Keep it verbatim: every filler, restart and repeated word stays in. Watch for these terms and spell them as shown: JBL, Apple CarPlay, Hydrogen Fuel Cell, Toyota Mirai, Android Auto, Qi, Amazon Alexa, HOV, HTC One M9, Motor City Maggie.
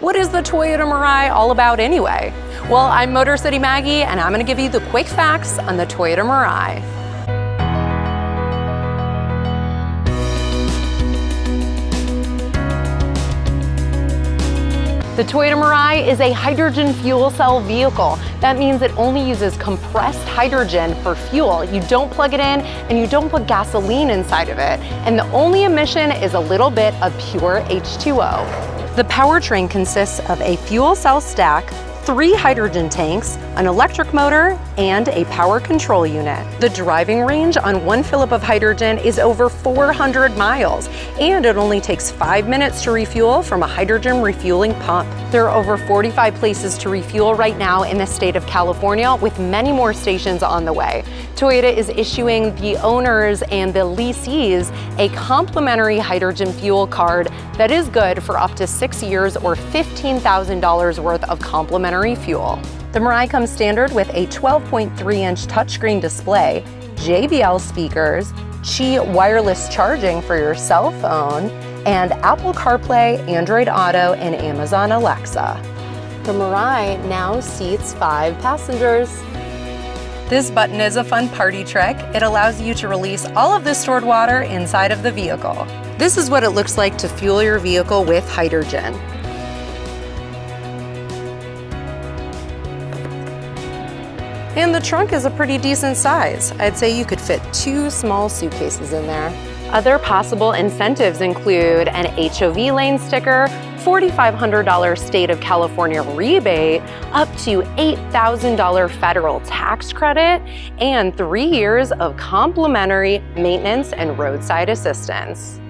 What is the Toyota Mirai all about anyway? Well, I'm Motor City Maggie, and I'm gonna give you the quick facts on the Toyota Mirai. The Toyota Mirai is a hydrogen fuel cell vehicle. That means it only uses compressed hydrogen for fuel. You don't plug it in and you don't put gasoline inside of it. And the only emission is a little bit of pure H two O. The powertrain consists of a fuel cell stack, three hydrogen tanks, an electric motor, and a power control unit. The driving range on one fillip of hydrogen is over four hundred miles, and it only takes five minutes to refuel from a hydrogen refueling pump. There are over forty-five places to refuel right now in the state of California, with many more stations on the way. Toyota is issuing the owners and the leasees a complimentary hydrogen fuel card that is good for up to six years or fifteen thousand dollars worth of complimentary fuel. The Mirai comes standard with a twelve point three inch touchscreen display, J B L speakers, Qi wireless charging for your cell phone, and Apple CarPlay, Android Auto, and Amazon Alexa. The Mirai now seats five passengers. This button is a fun party trick. It allows you to release all of the stored water inside of the vehicle. This is what it looks like to fuel your vehicle with hydrogen. And the trunk is a pretty decent size. I'd say you could fit two small suitcases in there. Other possible incentives include an H O V lane sticker, four thousand five hundred dollar state of California rebate, up to eight thousand dollar federal tax credit, and three years of complimentary maintenance and roadside assistance.